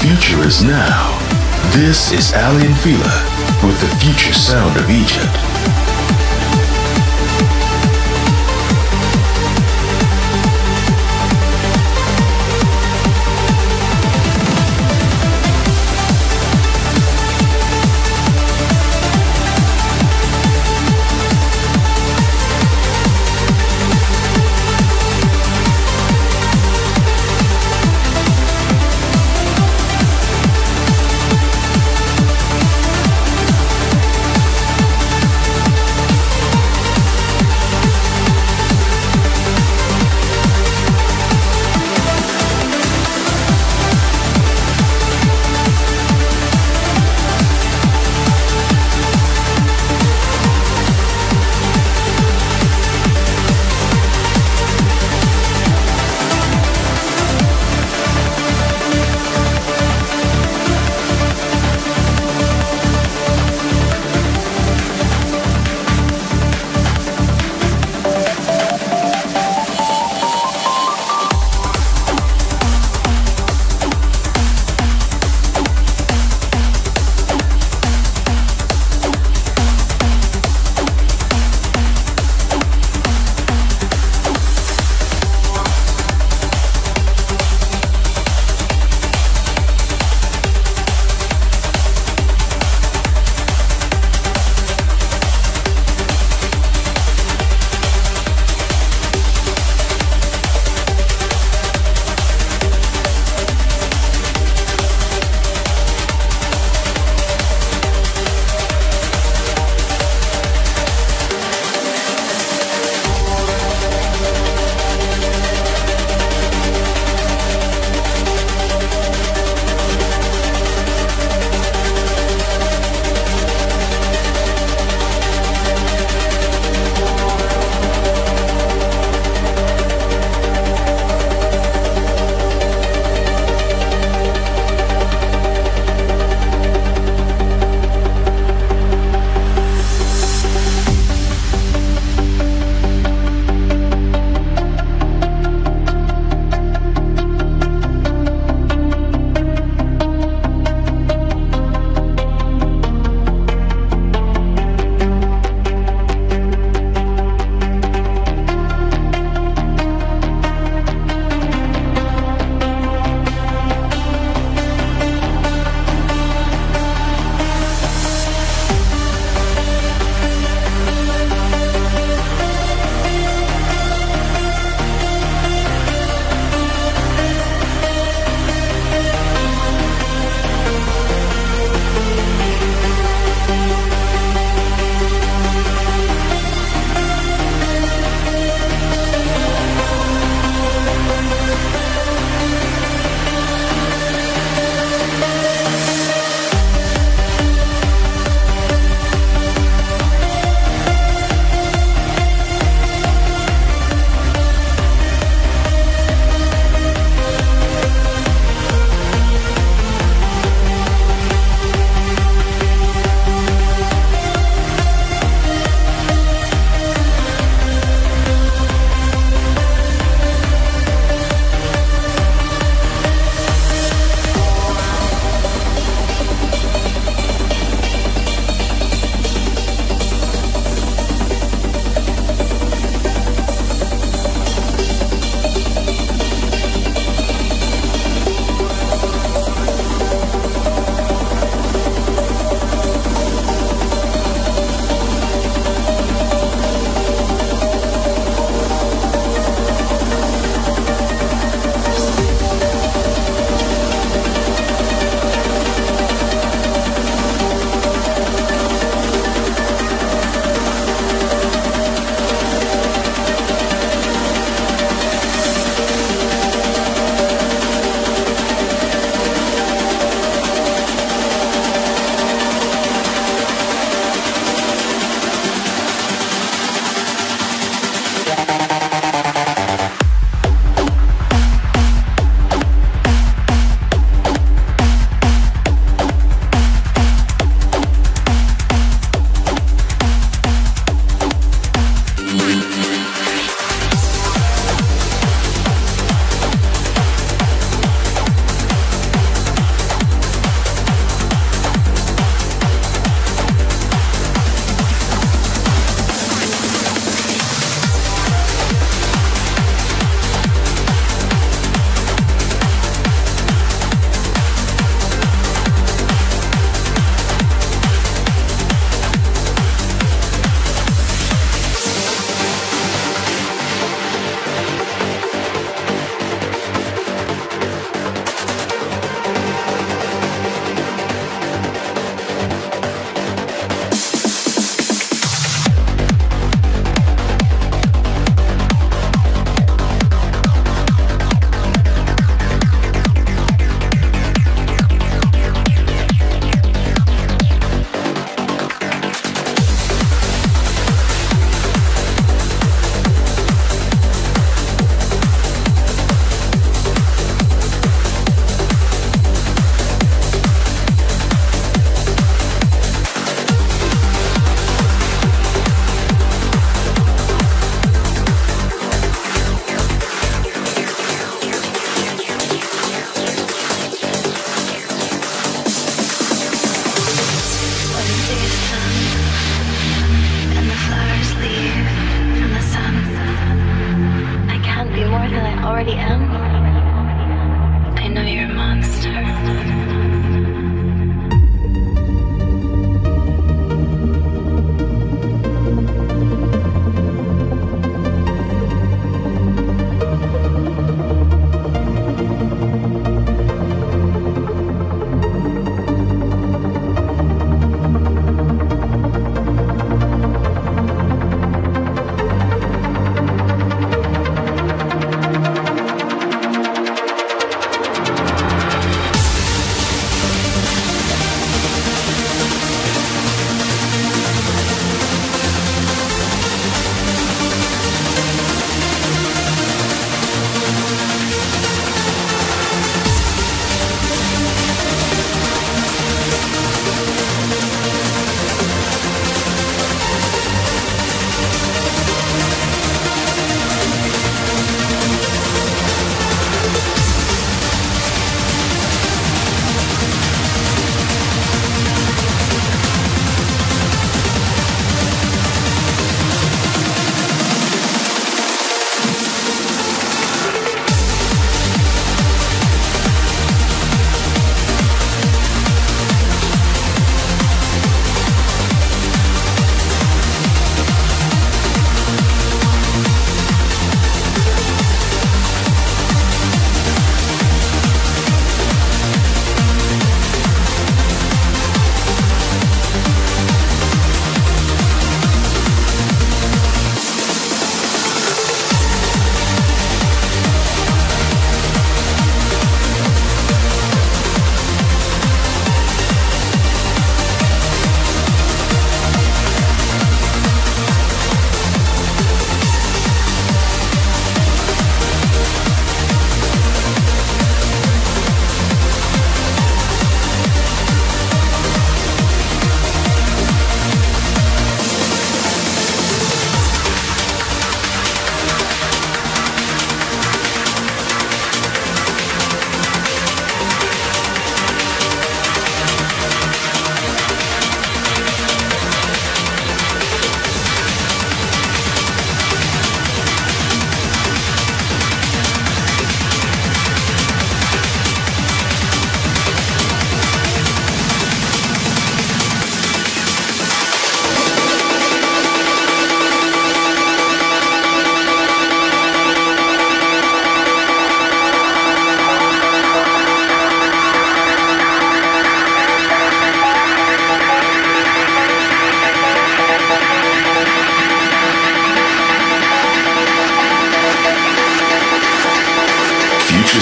future is now. This is Aly and Fila with the Future Sound of Egypt.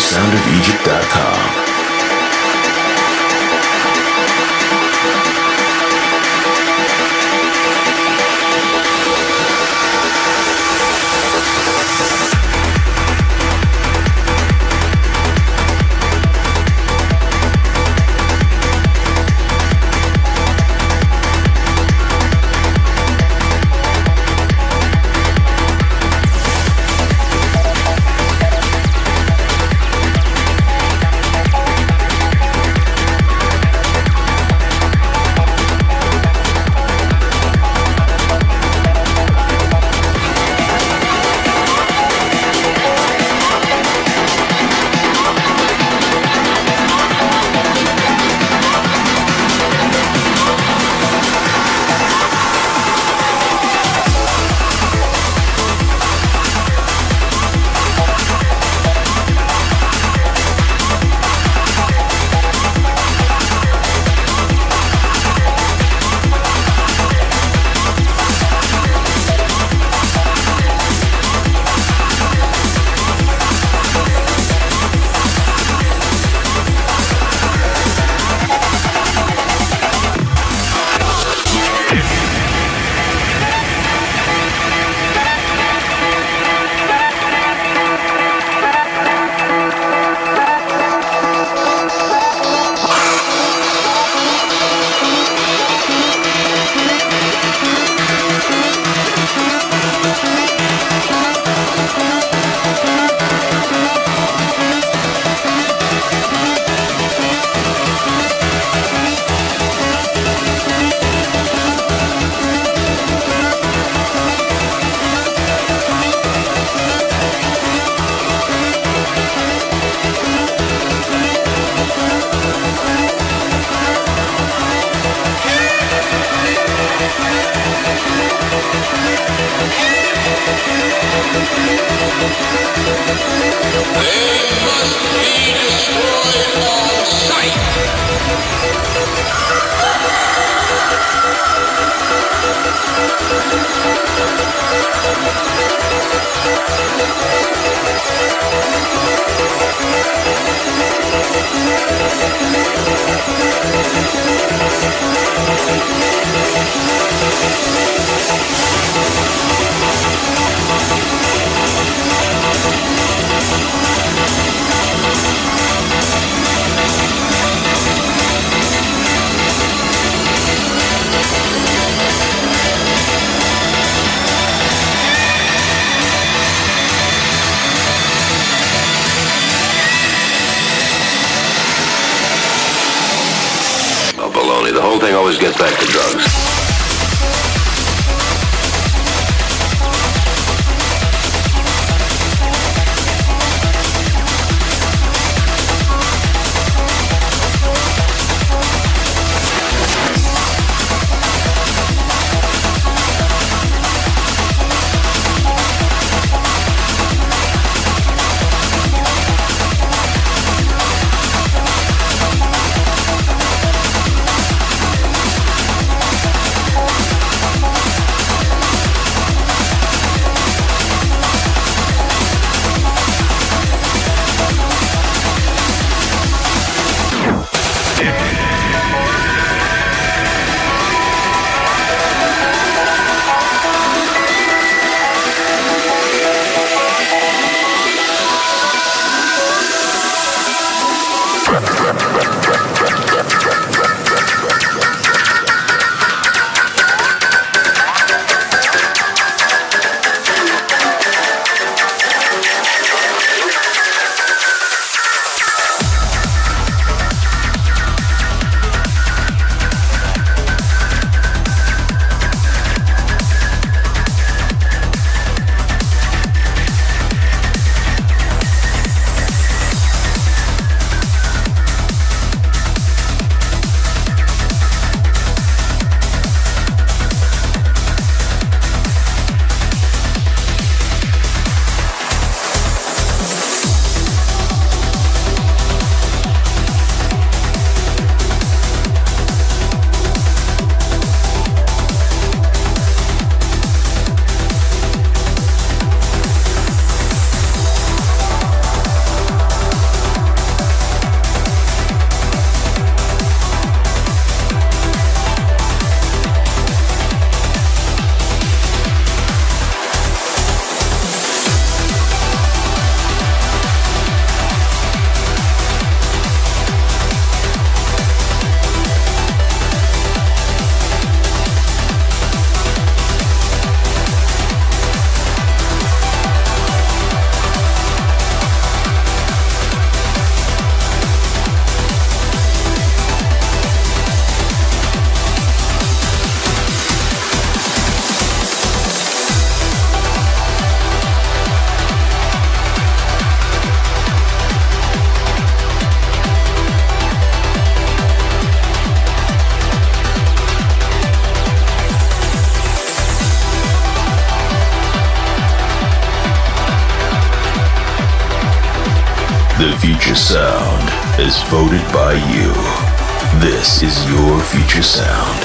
FutureSoundOfEgypt.com. The whole thing always gets back to drugs. Future Sound is voted by you. This is your Future Sound.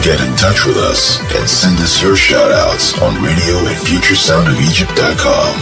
Get in touch with us and send us your shoutouts on radio@futuresoundofegypt.com.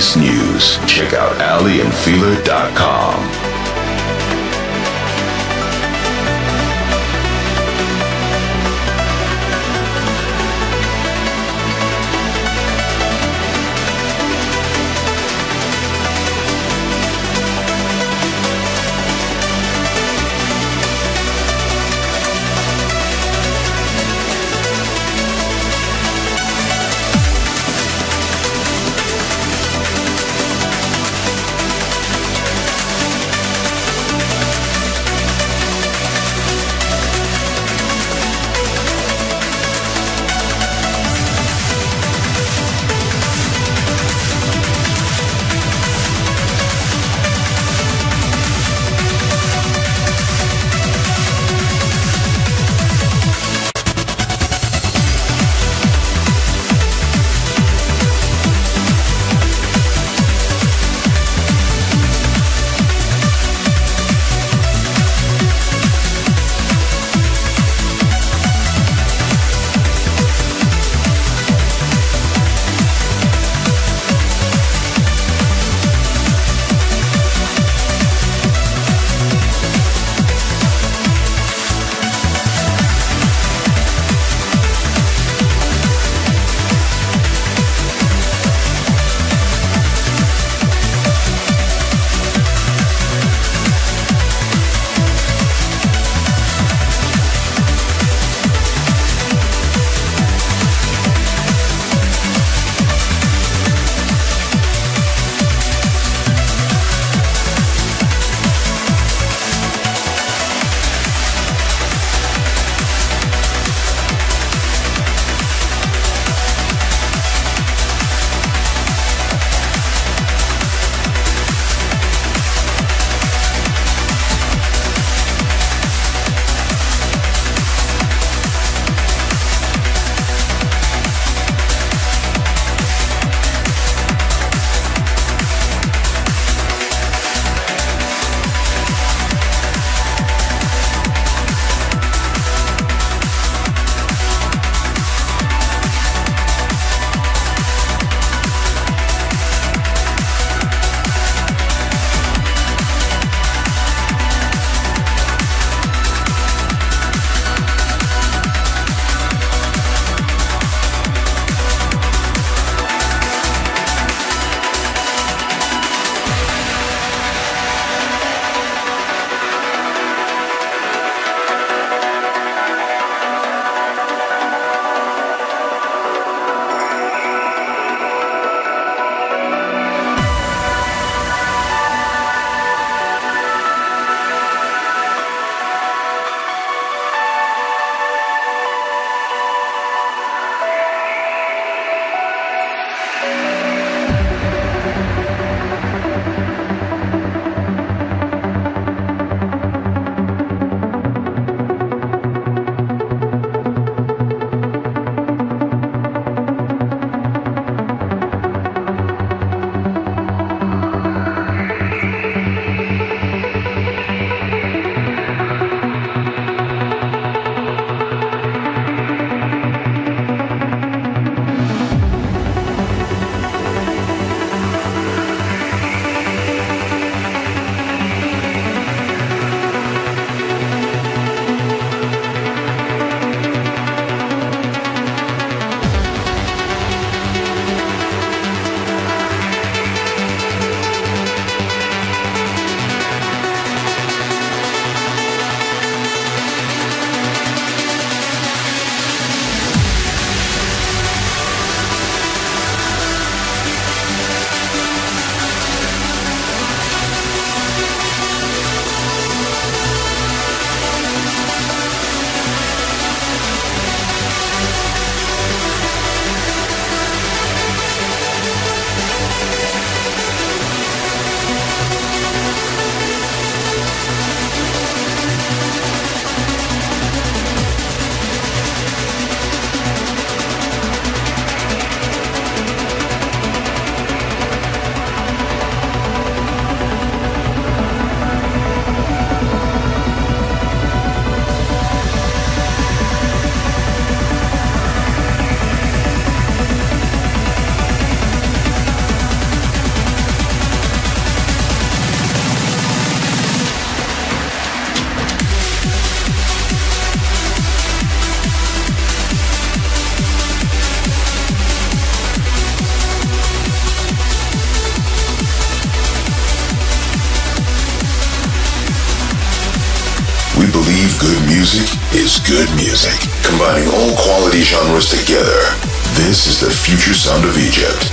latest news, check out AlyandFila.com. Good music is good music, combining all quality genres together. This is the Future Sound of Egypt.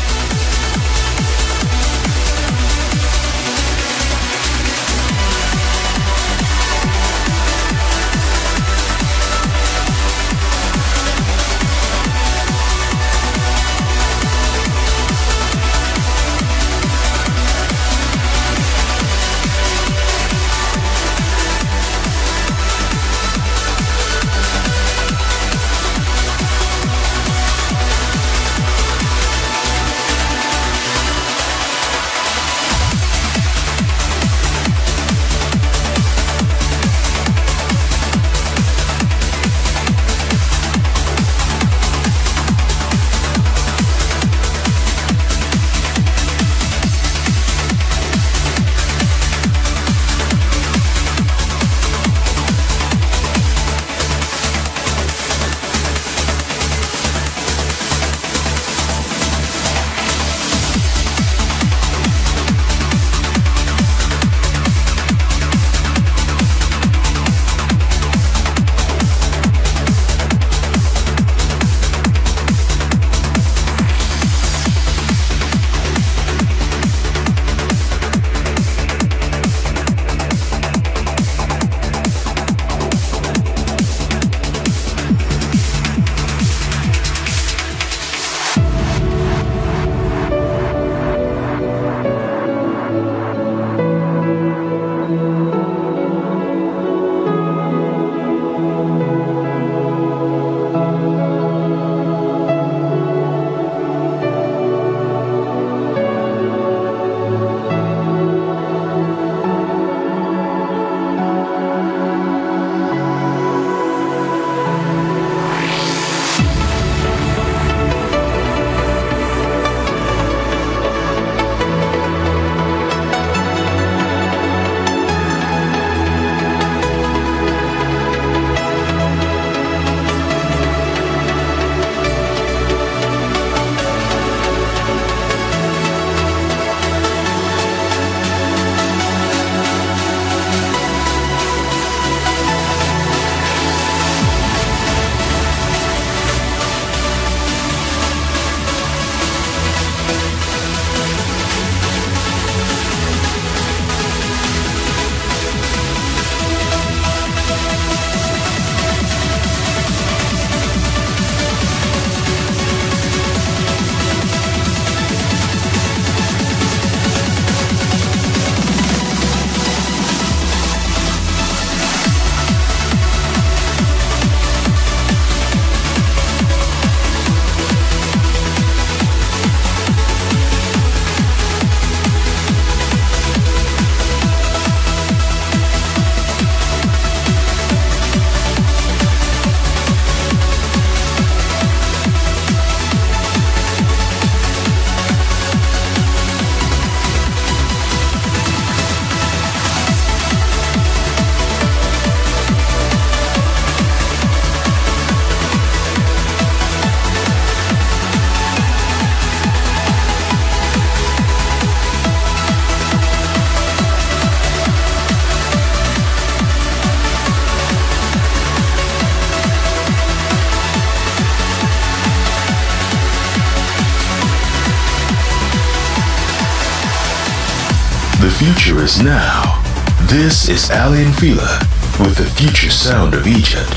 Future is now. This is Aly and Fila with the Future Sound of Egypt.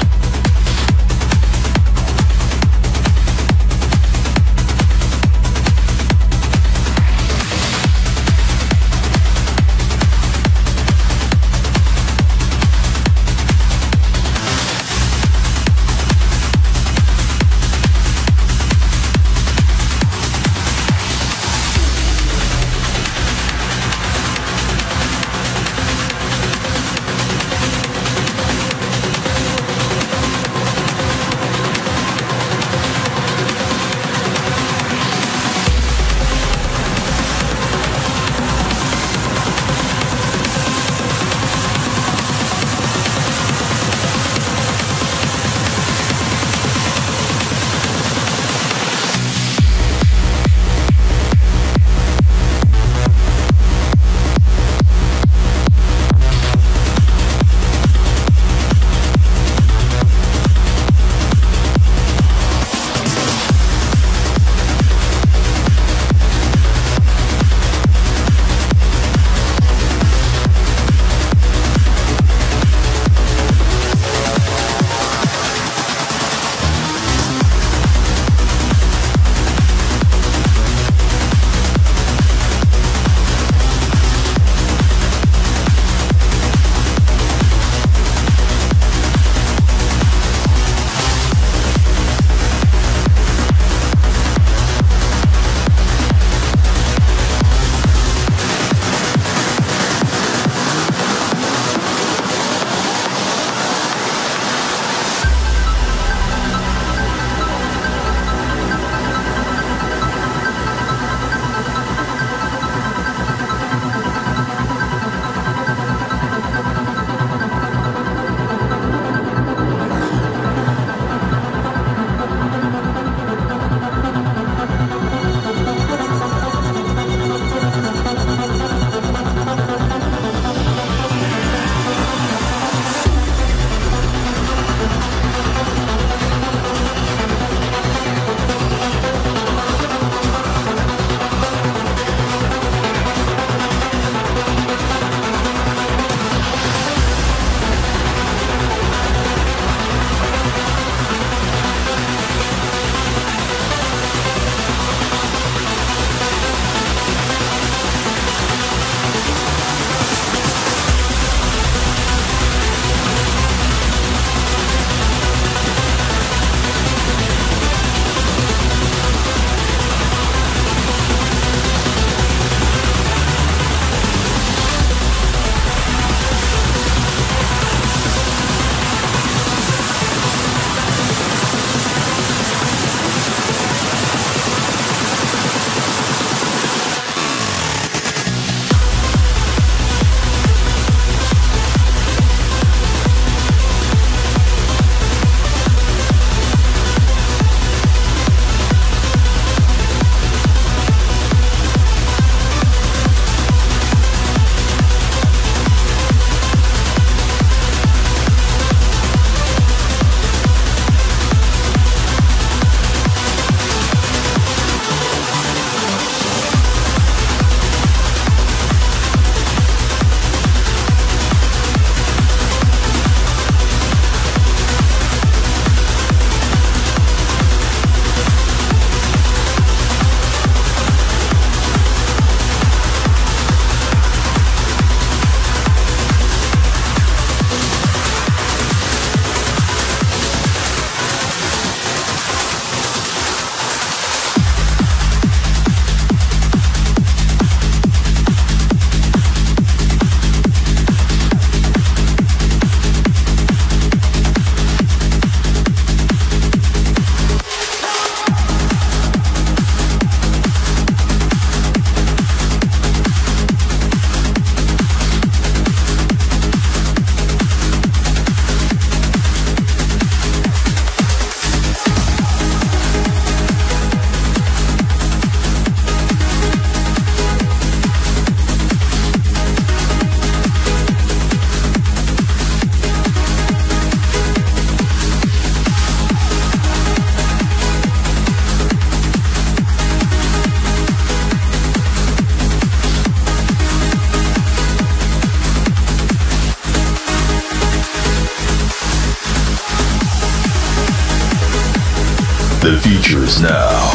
Features now.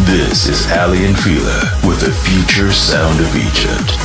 This is Aly and Fila with the Future Sound of Egypt.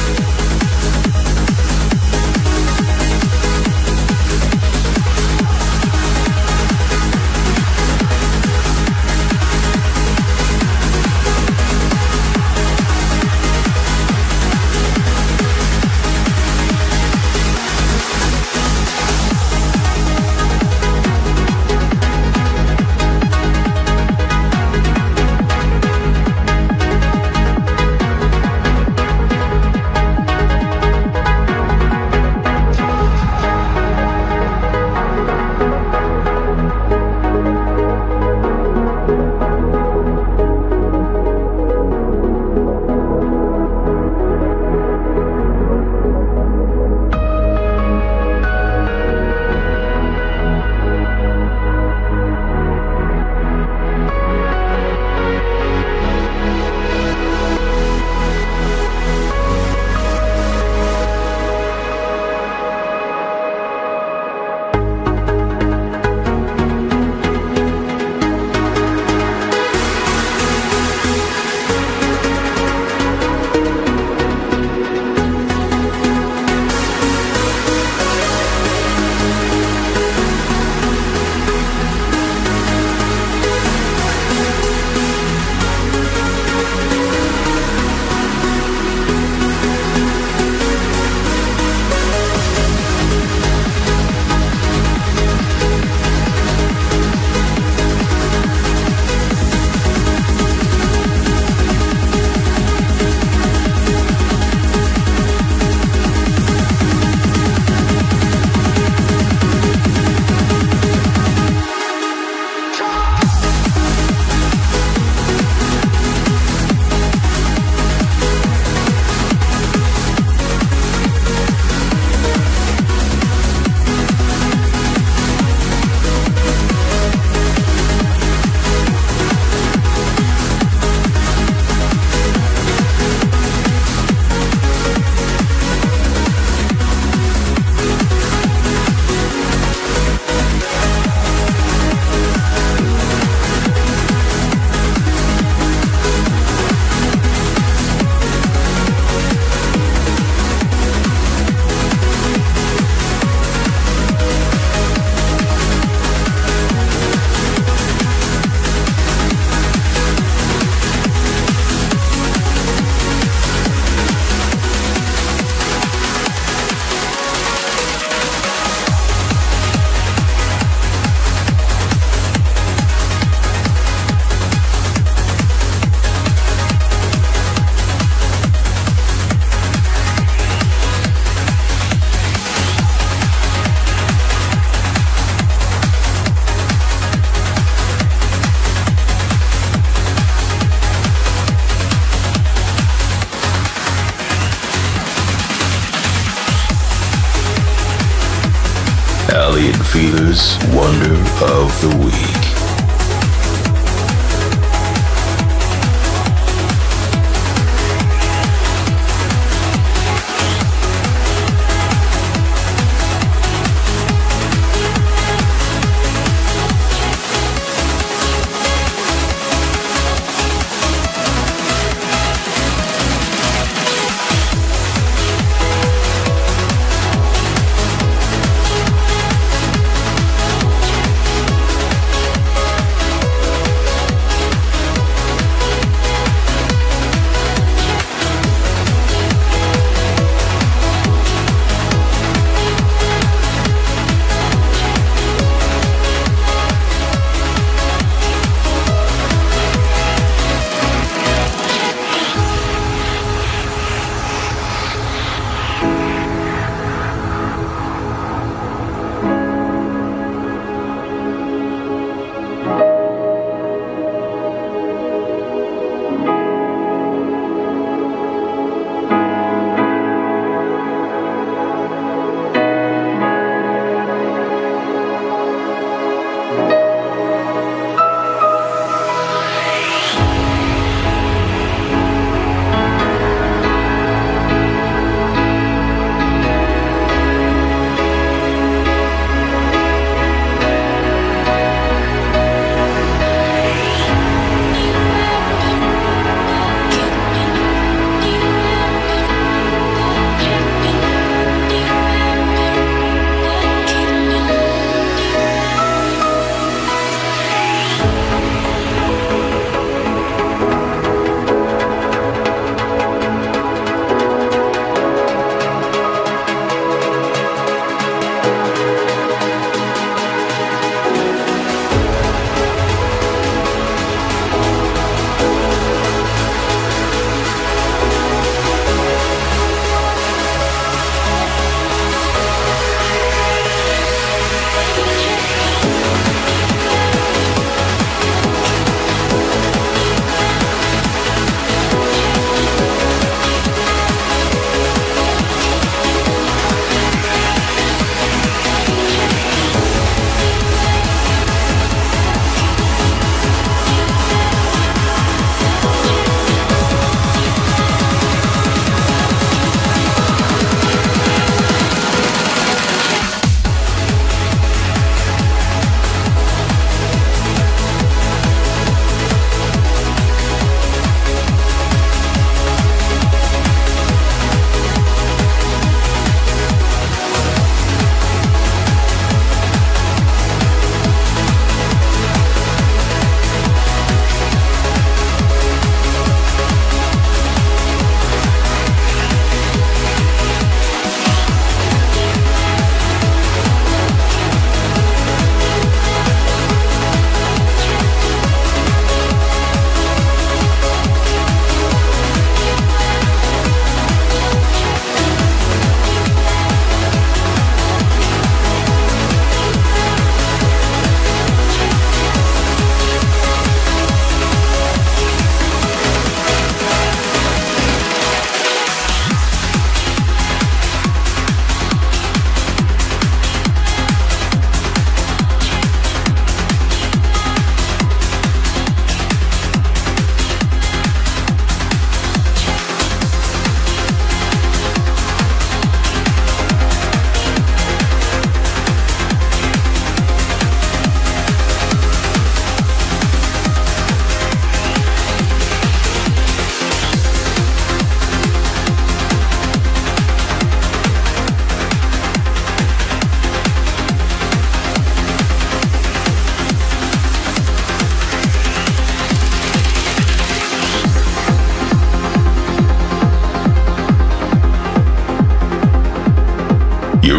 Aly and Fila's Wonder of the Week.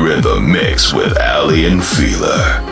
You're in the mix with Aly and Fila.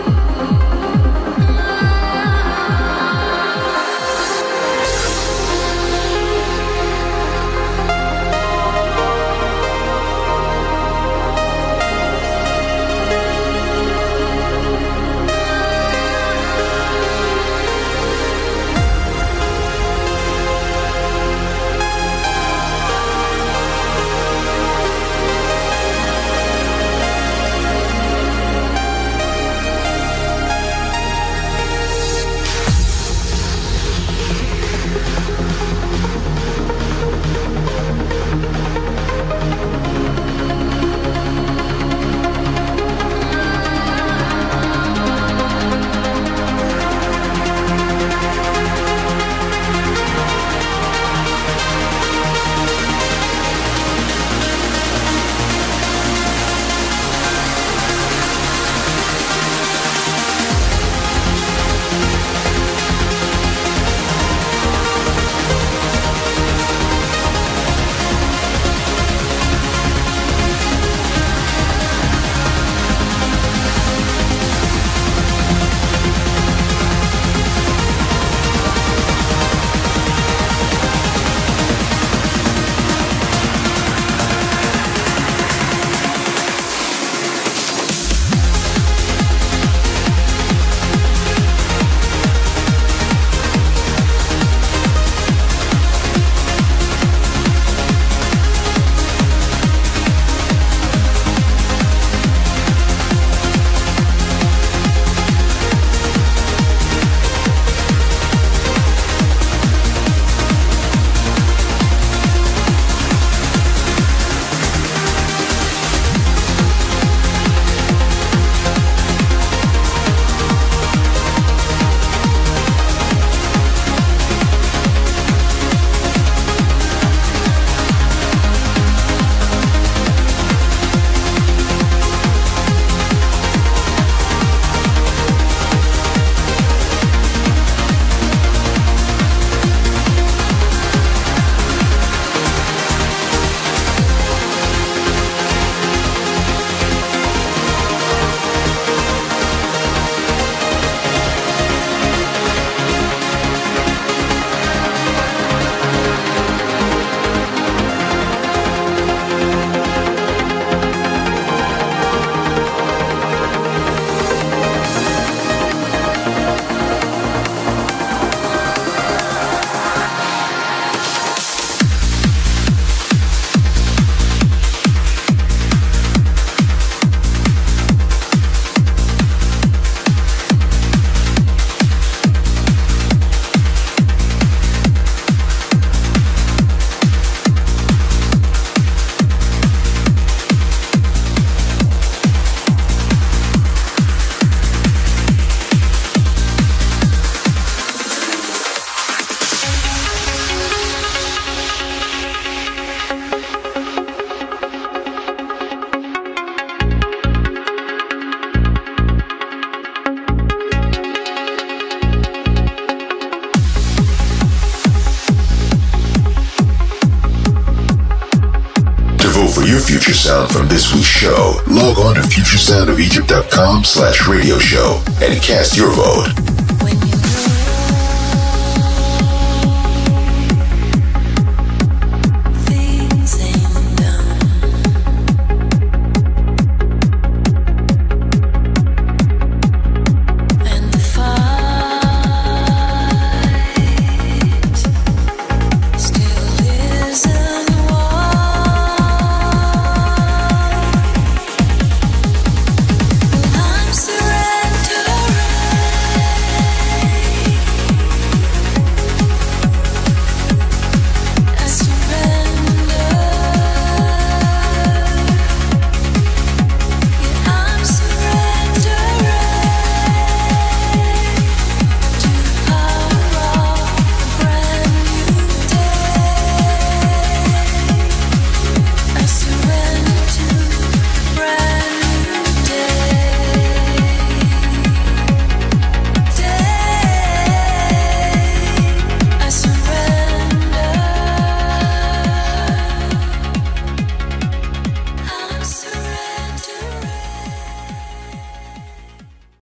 Future Sound from this week's show, log on to futuresoundofegypt.com/radio show and cast your vote.